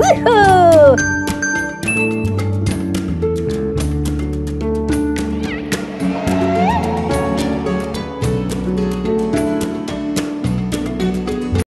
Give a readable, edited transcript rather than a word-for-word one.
Woohoo!